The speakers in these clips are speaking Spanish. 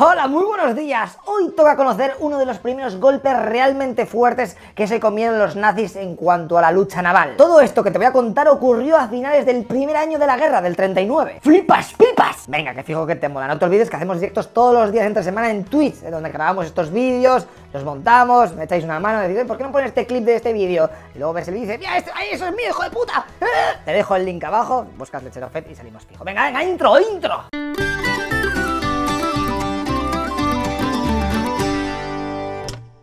Hola, muy buenos días. Hoy toca conocer uno de los primeros golpes realmente fuertes que se comieron los nazis en cuanto a la lucha naval. Todo esto que te voy a contar ocurrió a finales del primer año de la guerra, del 39. ¡Flipas, pipas! Venga, que fijo que te mola. No te olvides que hacemos directos todos los días entre semana en Twitch, donde grabamos estos vídeos, los montamos, me echáis una mano, decís, ¿por qué no pones este clip de este vídeo? Y luego ves el vídeo y dices, mira, eso es mío, hijo de puta. Te dejo el link abajo, buscas LecheroFet y salimos fijo. Venga, venga, intro, intro.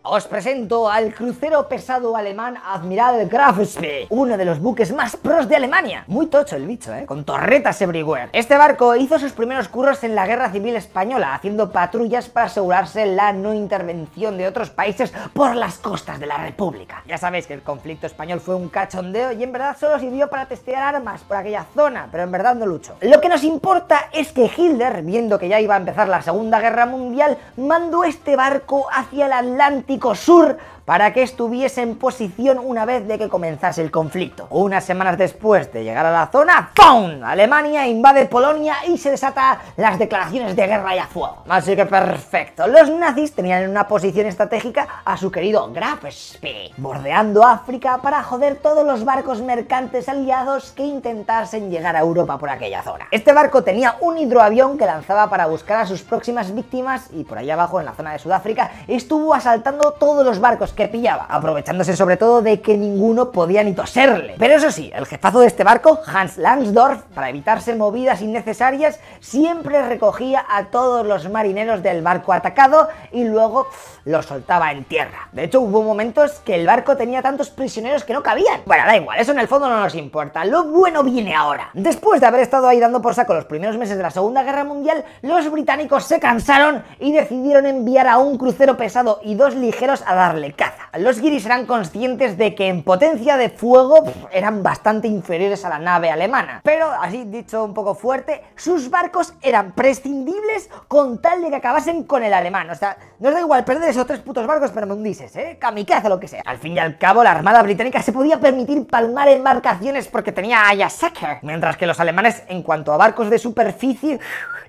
Os presento al crucero pesado alemán Admiral Graf Spee, uno de los buques más pros de Alemania. Muy tocho el bicho, con torretas everywhere. Este barco hizo sus primeros curros en la Guerra Civil Española, haciendo patrullas para asegurarse la no intervención de otros países por las costas de la República. Ya sabéis que el conflicto español fue un cachondeo y en verdad solo sirvió para testear armas por aquella zona, pero en verdad no luchó. Lo que nos importa es que Hitler, viendo que ya iba a empezar la Segunda Guerra Mundial, mandó este barco hacia el Atlántico Sur para que estuviese en posición una vez de que comenzase el conflicto. Unas semanas después de llegar a la zona, ¡pum!, Alemania invade Polonia y se desata las declaraciones de guerra y a fuego. Así que perfecto, los nazis tenían en una posición estratégica a su querido Graf Spee, bordeando África para joder todos los barcos mercantes aliados que intentasen llegar a Europa por aquella zona. Este barco tenía un hidroavión que lanzaba para buscar a sus próximas víctimas y por ahí abajo, en la zona de Sudáfrica, estuvo asaltando todos los barcos que pillaba, aprovechándose sobre todo de que ninguno podía ni toserle. Pero eso sí, el jefazo de este barco, Hans Langsdorff, para evitarse movidas innecesarias, siempre recogía a todos los marineros del barco atacado y luego los soltaba en tierra. De hecho, hubo momentos que el barco tenía tantos prisioneros que no cabían. Bueno, da igual, eso en el fondo no nos importa, lo bueno viene ahora. Después de haber estado ahí dando por saco los primeros meses de la Segunda Guerra Mundial, los británicos se cansaron y decidieron enviar a un crucero pesado y dos ligeros a darle caza. Los guiris eran conscientes de que en potencia de fuego eran bastante inferiores a la nave alemana, pero así dicho un poco fuerte, sus barcos eran prescindibles con tal de que acabasen con el alemán. O sea, nos da igual perder esos tres putos barcos, pero me hundises, kamikaze o lo que sea. Al fin y al cabo, la armada británica se podía permitir palmar embarcaciones porque tenía a Yasaker, mientras que los alemanes, en cuanto a barcos de superficie,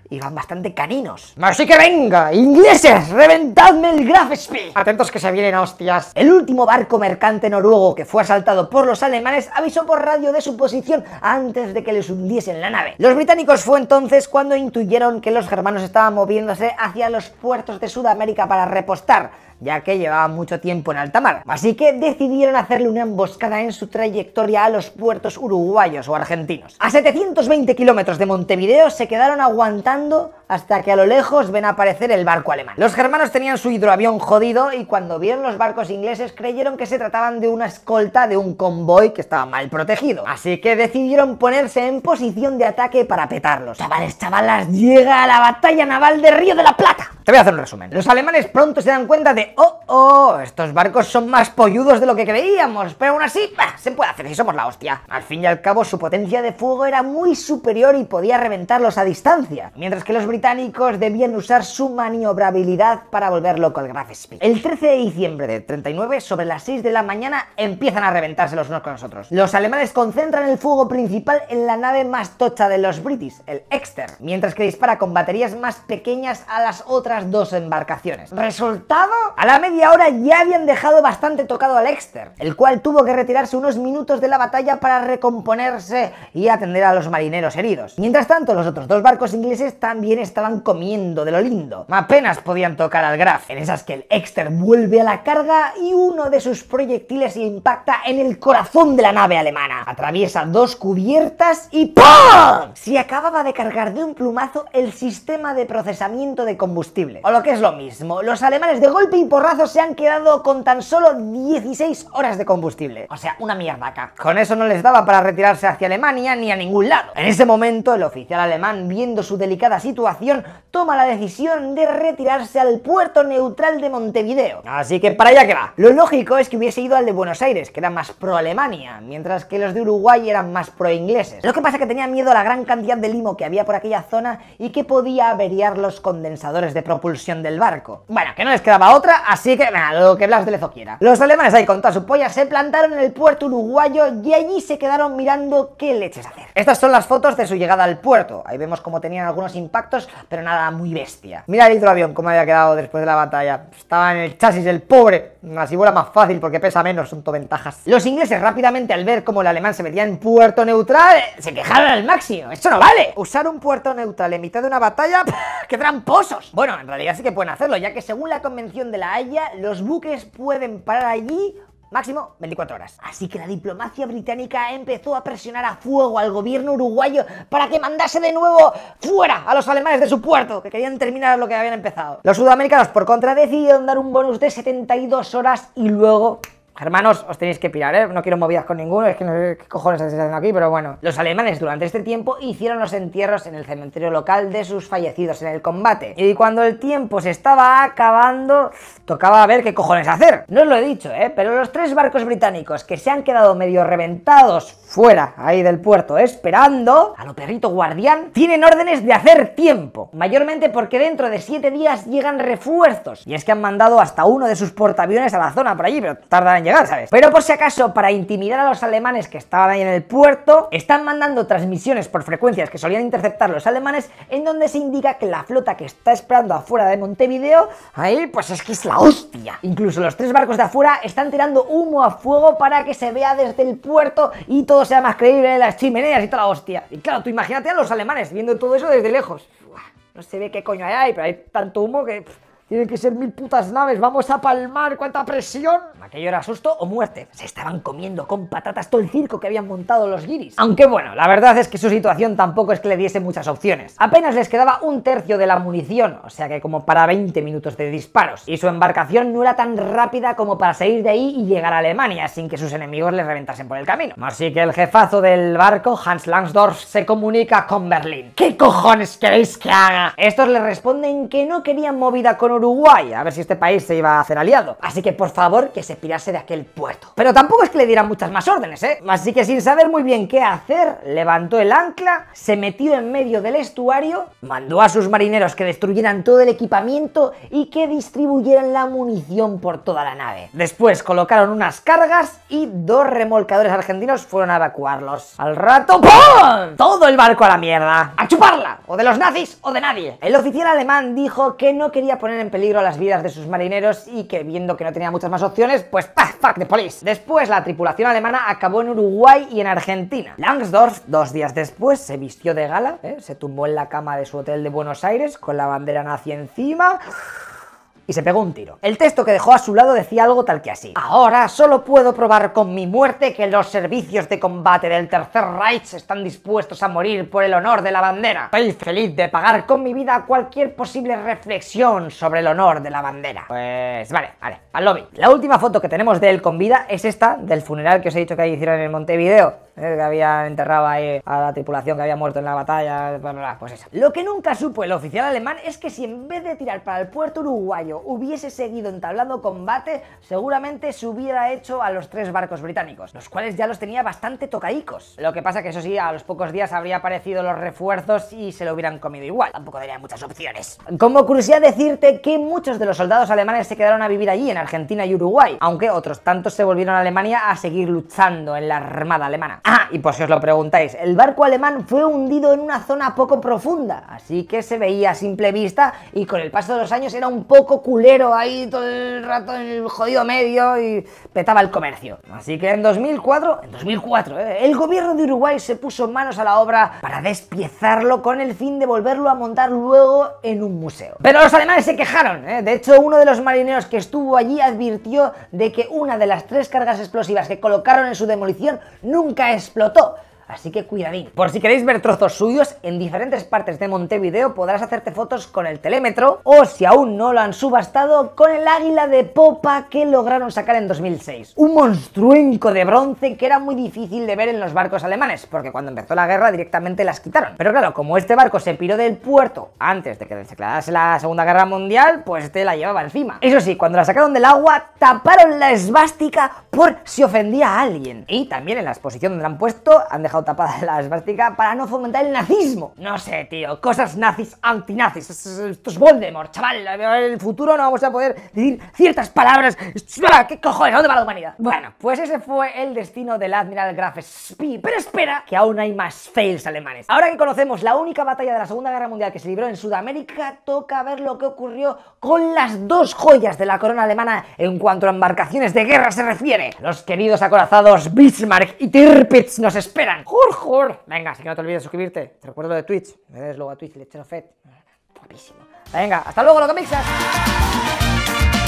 iban bastante caninos. Así que venga, ingleses, reventadme el Graf Spee. Atentos que se vienen hostias. El último barco mercante noruego que fue asaltado por los alemanes avisó por radio de su posición antes de que les hundiesen la nave. Los británicos fue entonces cuando intuyeron que los germanos estaban moviéndose hacia los puertos de Sudamérica para repostar, ya que llevaban mucho tiempo en alta mar. Así que decidieron hacerle una emboscada en su trayectoria a los puertos uruguayos o argentinos. A 720 kilómetros de Montevideo se quedaron aguantando hasta que a lo lejos ven aparecer el barco alemán. Los germanos tenían su hidroavión jodido y cuando vieron los barcos ingleses creyeron que se trataban de una escolta de un convoy que estaba mal protegido. Así que decidieron ponerse en posición de ataque para petarlos. Chavales, chavalas, llega a la Batalla Naval de Río de la Plata. Te voy a hacer un resumen. Los alemanes pronto se dan cuenta de estos barcos son más polludos de lo que creíamos, pero aún así, se puede hacer si somos la hostia. Al fin y al cabo, su potencia de fuego era muy superior y podía reventarlos a distancia, mientras que los británicos debían usar su maniobrabilidad para volver loco al Graf Spee. El 13 de diciembre de 39, sobre las 6 de la mañana, empiezan a reventarse los unos con los otros. Los alemanes concentran el fuego principal en la nave más tocha de los british, el Exeter, mientras que dispara con baterías más pequeñas a las otras dos embarcaciones. ¿Resultado? A la media hora ya habían dejado bastante tocado al Exeter, el cual tuvo que retirarse unos minutos de la batalla para recomponerse y atender a los marineros heridos. Mientras tanto, los otros dos barcos ingleses también estaban comiendo de lo lindo. Apenas podían tocar al Graf. En esas que el Exeter vuelve a la carga y uno de sus proyectiles impacta en el corazón de la nave alemana. Atraviesa dos cubiertas y ¡pum! Se acababa de cargar de un plumazo el sistema de procesamiento de combustible. O lo que es lo mismo, los alemanes de golpe y porrazo se han quedado con tan solo 16 horas de combustible. O sea, una mierda acá. Con eso no les daba para retirarse hacia Alemania ni a ningún lado. En ese momento, el oficial alemán, viendo su delicada situación, toma la decisión de retirarse al puerto neutral de Montevideo. Así que para allá que va. Lo lógico es que hubiese ido al de Buenos Aires, que era más pro-Alemania, mientras que los de Uruguay eran más pro-ingleses. Lo que pasa que tenía miedo a la gran cantidad de limo que había por aquella zona y que podía averiar los condensadores de propulsión del barco. Bueno, que no les quedaba otra, así que nada, lo que Blas de Lezo quiera. Los alemanes ahí con toda su polla se plantaron en el puerto uruguayo y allí se quedaron mirando qué leches hacer. Estas son las fotos de su llegada al puerto. Ahí vemos cómo tenían algunos impactos daños, pero nada muy bestia. Mira el hidroavión cómo había quedado después de la batalla. Estaba en el chasis el pobre. Así vuela más fácil porque pesa menos, son todo ventajas. Los ingleses rápidamente, al ver cómo el alemán se metía en puerto neutral, se quejaron al máximo. ¡Eso no vale! Usar un puerto neutral en mitad de una batalla, ¡qué tramposos! Bueno, en realidad sí que pueden hacerlo, ya que según la Convención de la Haya, los buques pueden parar allí máximo 24 horas. Así que la diplomacia británica empezó a presionar a fuego al gobierno uruguayo para que mandase de nuevo fuera a los alemanes de su puerto, que querían terminar lo que habían empezado. Los sudamericanos, por contra, decidieron dar un bonus de 72 horas y luego... Hermanos, os tenéis que pirar, ¿eh? No quiero movidas con ninguno, es que no sé qué cojones estáis haciendo aquí, pero bueno. Los alemanes durante este tiempo hicieron los entierros en el cementerio local de sus fallecidos en el combate. Y cuando el tiempo se estaba acabando, tocaba ver qué cojones hacer. No os lo he dicho, ¿eh? Pero los tres barcos británicos que se han quedado medio reventados fuera ahí del puerto esperando a lo perrito guardián, tienen órdenes de hacer tiempo. Mayormente porque dentro de 7 días llegan refuerzos. Y es que han mandado hasta uno de sus portaaviones a la zona por allí, pero tardan llegar, ¿sabes? Pero por si acaso, para intimidar a los alemanes que estaban ahí en el puerto, están mandando transmisiones por frecuencias que solían interceptar los alemanes, en donde se indica que la flota que está esperando afuera de Montevideo, ahí pues es que es la hostia. Incluso los tres barcos de afuera están tirando humo a fuego para que se vea desde el puerto y todo sea más creíble, las chimeneas y toda la hostia. Y claro, tú imagínate a los alemanes viendo todo eso desde lejos. Uah, no se ve qué coño hay, pero hay tanto humo que... Tienen que ser 1000 putas naves, vamos a palmar, cuánta presión. Aquello era susto o muerte. Se estaban comiendo con patatas todo el circo que habían montado los guiris. Aunque bueno, la verdad es que su situación tampoco es que le diese muchas opciones. Apenas les quedaba un tercio de la munición, o sea que como para 20 minutos de disparos. Y su embarcación no era tan rápida como para salir de ahí y llegar a Alemania sin que sus enemigos les reventasen por el camino. Así que el jefazo del barco, Hans Langsdorff, se comunica con Berlín. ¿Qué cojones queréis que haga? Estos le responden que no querían movida con Uruguay, a ver si este país se iba a hacer aliado. Así que por favor que se pirase de aquel puerto. Pero tampoco es que le dieran muchas más órdenes, ¿eh? Así que sin saber muy bien qué hacer, levantó el ancla, se metió en medio del estuario, mandó a sus marineros que destruyeran todo el equipamiento y que distribuyeran la munición por toda la nave. Después colocaron unas cargas y 2 remolcadores argentinos fueron a evacuarlos. Al rato, ¡pum!, todo el barco a la mierda. ¡A chuparla! O de los nazis o de nadie. El oficial alemán dijo que no quería poner en peligro las vidas de sus marineros y que viendo que no tenía muchas más opciones, pues ¡pah! ¡Fuck the police! Después la tripulación alemana acabó en Uruguay y en Argentina. Langsdorff, 2 días después, se vistió de gala, se tumbó en la cama de su hotel de Buenos Aires con la bandera nazi encima... y se pegó un tiro. El texto que dejó a su lado decía algo tal que así: ahora solo puedo probar con mi muerte que los servicios de combate del Tercer Reich están dispuestos a morir por el honor de la bandera. Estoy feliz de pagar con mi vida cualquier posible reflexión sobre el honor de la bandera. Pues vale, al lobby. La última foto que tenemos de él con vida es esta, del funeral que os he dicho que hicieron en Montevideo. Que había enterrado ahí a la tripulación que había muerto en la batalla, bla, bla, bla, pues eso. Lo que nunca supo el oficial alemán es que si en vez de tirar para el puerto uruguayo hubiese seguido entablando combate, seguramente se hubiera hecho a los 3 barcos británicos, los cuales ya los tenía bastante tocadicos. Lo que pasa que eso sí, a los pocos días habría aparecido los refuerzos y se lo hubieran comido igual. Tampoco tenía muchas opciones. Como curiosidad decirte que muchos de los soldados alemanes se quedaron a vivir allí, en Argentina y Uruguay, aunque otros tantos se volvieron a Alemania a seguir luchando en la armada alemana. Ah, y por si os lo preguntáis, el barco alemán fue hundido en una zona poco profunda, así que se veía a simple vista y con el paso de los años era un poco culero ahí todo el rato en el jodido medio y petaba el comercio. Así que en 2004, el gobierno de Uruguay se puso manos a la obra para despiezarlo con el fin de volverlo a montar luego en un museo. Pero los alemanes se quejaron, de hecho uno de los marineros que estuvo allí advirtió de que una de las 3 cargas explosivas que colocaron en su demolición nunca explotó. Así que cuidadín. Por si queréis ver trozos suyos, en diferentes partes de Montevideo podrás hacerte fotos con el telémetro o, si aún no lo han subastado, con el águila de popa que lograron sacar en 2006. Un monstruenco de bronce que era muy difícil de ver en los barcos alemanes, porque cuando empezó la guerra directamente las quitaron. Pero claro, como este barco se piró del puerto antes de que declarase la Segunda Guerra Mundial, pues este la llevaba encima. Eso sí, cuando la sacaron del agua, taparon la esvástica por si ofendía a alguien. Y también en la exposición donde la han puesto han dejado dejado tapada la esvástica para no fomentar el nazismo. No sé, tío, cosas nazis, antinazis, esto es Voldemort, chaval. En el futuro no vamos a poder decir ciertas palabras. ¿Qué cojones? ¿Dónde va la humanidad? Bueno, pues ese fue el destino del Admiral Graf Spee, pero espera, que aún hay más fails alemanes. Ahora que conocemos la única batalla de la Segunda Guerra Mundial que se libró en Sudamérica, toca ver lo que ocurrió con las dos joyas de la corona alemana en cuanto a embarcaciones de guerra se refiere. Los queridos acorazados Bismarck y Tirpitz nos esperan. ¡Jur, jur! Venga, así que no te olvides de suscribirte. Te recuerdo lo de Twitch. Me des luego a Twitch, LecheroFet. Guapísimo. Venga, hasta luego, lo que mixas.